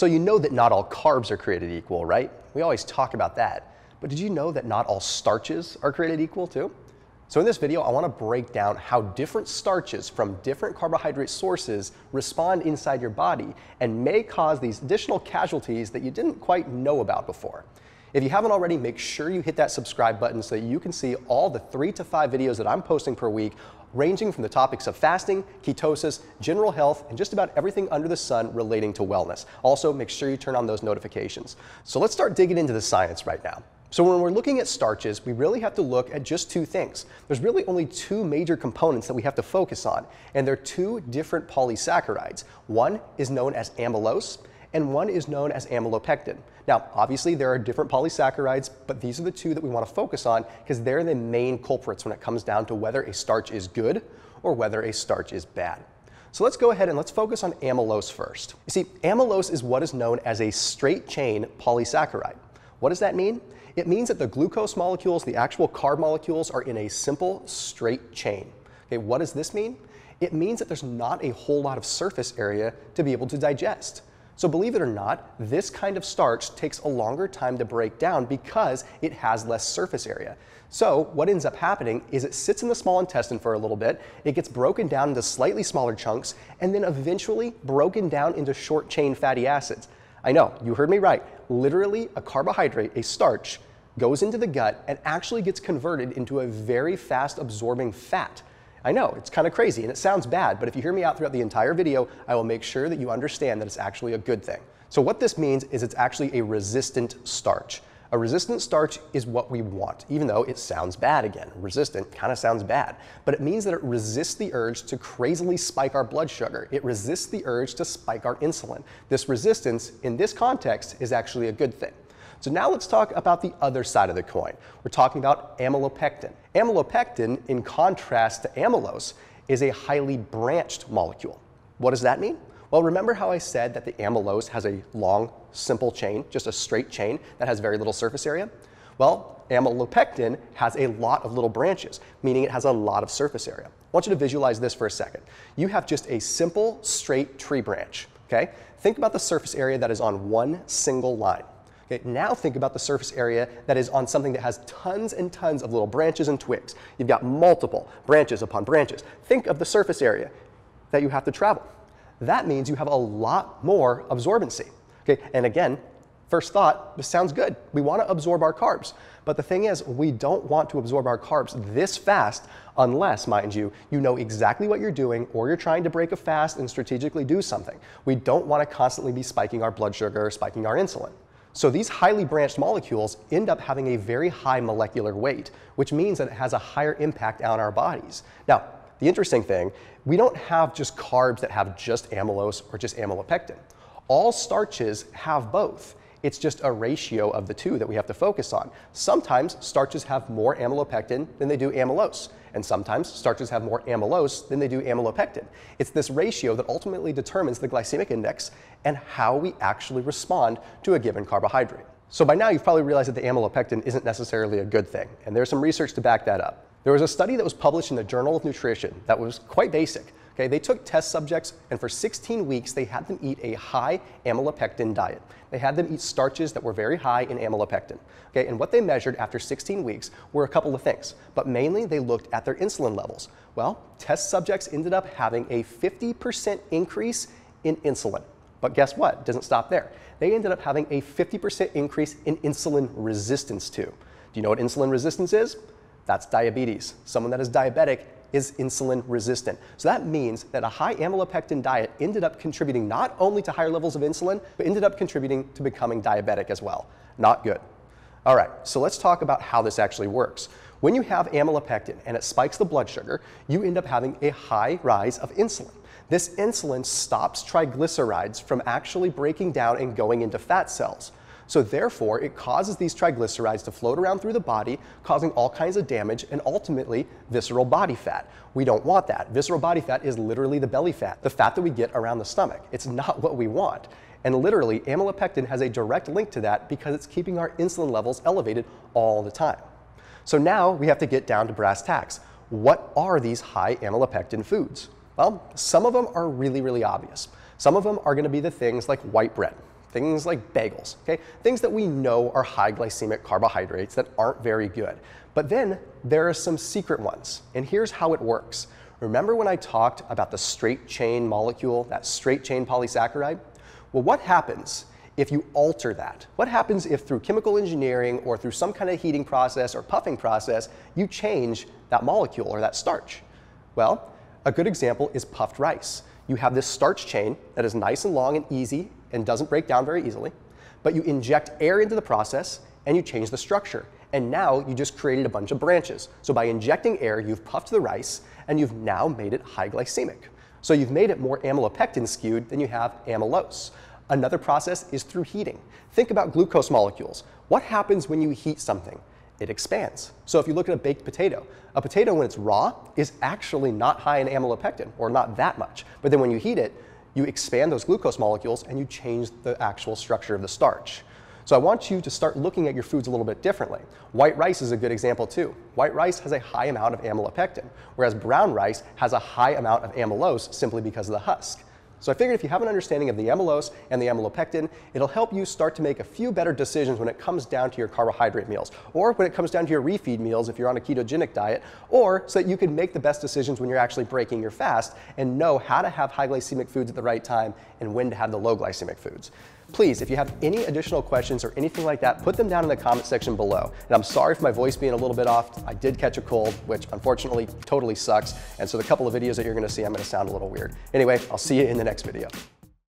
So you know that not all carbs are created equal, right? We always talk about that. But did you know that not all starches are created equal too? So in this video, I want to break down how different starches from different carbohydrate sources respond inside your body and may cause these additional casualties that you didn't quite know about before. If you haven't already, make sure you hit that subscribe button so that you can see all the 3 to 5 videos that I'm posting per week, ranging from the topics of fasting, ketosis, general health, and just about everything under the sun relating to wellness. Also, make sure you turn on those notifications. So let's start digging into the science right now. So when we're looking at starches, we really have to look at just two things. There's really only two major components that we have to focus on, and they're two different polysaccharides. One is known as amylose, and one is known as amylopectin. Now, obviously there are different polysaccharides, but these are the two that we want to focus on because they're the main culprits when it comes down to whether a starch is good or whether a starch is bad. So let's go ahead and let's focus on amylose first. You see, amylose is what is known as a straight chain polysaccharide. What does that mean? It means that the glucose molecules, the actual carb molecules, are in a simple straight chain. Okay, what does this mean? It means that there's not a whole lot of surface area to be able to digest. So believe it or not, this kind of starch takes a longer time to break down because it has less surface area. So what ends up happening is it sits in the small intestine for a little bit, it gets broken down into slightly smaller chunks, and then eventually broken down into short chain fatty acids. I know, you heard me right. Literally, a carbohydrate, a starch, goes into the gut and actually gets converted into a very fast absorbing fat. I know, it's kind of crazy and it sounds bad, but if you hear me out throughout the entire video, I will make sure that you understand that it's actually a good thing. So what this means is it's actually a resistant starch. A resistant starch is what we want, even though it sounds bad again. Resistant kind of sounds bad, but it means that it resists the urge to crazily spike our blood sugar. It resists the urge to spike our insulin. This resistance, in this context, is actually a good thing. So now let's talk about the other side of the coin. We're talking about amylopectin. Amylopectin, in contrast to amylose, is a highly branched molecule. What does that mean? Well, remember how I said that the amylose has a long, simple chain, just a straight chain that has very little surface area? Well, amylopectin has a lot of little branches, meaning it has a lot of surface area. I want you to visualize this for a second. You have just a simple, straight tree branch, okay? Think about the surface area that is on one single line. Okay, now think about the surface area that is on something that has tons and tons of little branches and twigs. You've got multiple branches upon branches. Think of the surface area that you have to travel. That means you have a lot more absorbency. Okay, and again, first thought, this sounds good. We want to absorb our carbs. But the thing is, we don't want to absorb our carbs this fast unless, mind you, you know exactly what you're doing or you're trying to break a fast and strategically do something. We don't want to constantly be spiking our blood sugar or spiking our insulin. So these highly branched molecules end up having a very high molecular weight, which means that it has a higher impact on our bodies. Now, the interesting thing, we don't have just carbs that have just amylose or just amylopectin. All starches have both. It's just a ratio of the two that we have to focus on. Sometimes starches have more amylopectin than they do amylose, and sometimes starches have more amylose than they do amylopectin. It's this ratio that ultimately determines the glycemic index and how we actually respond to a given carbohydrate. So by now you've probably realized that the amylopectin isn't necessarily a good thing, and there's some research to back that up. There was a study that was published in the Journal of Nutrition that was quite basic. Okay, they took test subjects and for 16 weeks they had them eat a high amylopectin diet. They had them eat starches that were very high in amylopectin. Okay, and what they measured after 16 weeks were a couple of things, but mainly they looked at their insulin levels. Well, test subjects ended up having a 50% increase in insulin. But guess what? It doesn't stop there. They ended up having a 50% increase in insulin resistance too. Do you know what insulin resistance is? That's diabetes. Someone that is diabetic is insulin resistant. So that means that a high amylopectin diet ended up contributing not only to higher levels of insulin, but ended up contributing to becoming diabetic as well. Not good. All right, so let's talk about how this actually works. When you have amylopectin and it spikes the blood sugar, you end up having a high rise of insulin. This insulin stops triglycerides from actually breaking down and going into fat cells. So therefore, it causes these triglycerides to float around through the body, causing all kinds of damage and ultimately visceral body fat. We don't want that. Visceral body fat is literally the belly fat, the fat that we get around the stomach. It's not what we want. And literally, amylopectin has a direct link to that because it's keeping our insulin levels elevated all the time. So now we have to get down to brass tacks. What are these high amylopectin foods? Well, some of them are really obvious. Some of them are going to be the things like white bread. Things like bagels, okay? Things that we know are high glycemic carbohydrates that aren't very good. But then there are some secret ones, and here's how it works. Remember when I talked about the straight chain molecule, that straight chain polysaccharide? Well, what happens if you alter that? What happens if through chemical engineering or through some kind of heating process or puffing process, you change that molecule or that starch? Well, a good example is puffed rice. You have this starch chain that is nice and long and easy and doesn't break down very easily, but you inject air into the process and you change the structure. And now you just created a bunch of branches. So by injecting air, you've puffed the rice and you've now made it high glycemic. So you've made it more amylopectin skewed than you have amylose. Another process is through heating. Think about glucose molecules. What happens when you heat something? It expands. So if you look at a potato when it's raw is actually not high in amylopectin, or not that much. But then when you heat it, you expand those glucose molecules and you change the actual structure of the starch. So I want you to start looking at your foods a little bit differently. White rice is a good example too. White rice has a high amount of amylopectin, whereas brown rice has a high amount of amylose simply because of the husk. So I figured if you have an understanding of the amylose and the amylopectin, it'll help you start to make a few better decisions when it comes down to your carbohydrate meals, or when it comes down to your refeed meals if you're on a ketogenic diet, or so that you can make the best decisions when you're actually breaking your fast and know how to have high glycemic foods at the right time and when to have the low glycemic foods. Please, if you have any additional questions or anything like that, put them down in the comment section below. And I'm sorry for my voice being a little bit off. I did catch a cold, which unfortunately totally sucks. And so the couple of videos that you're gonna see, I'm gonna sound a little weird. Anyway, I'll see you in the next video.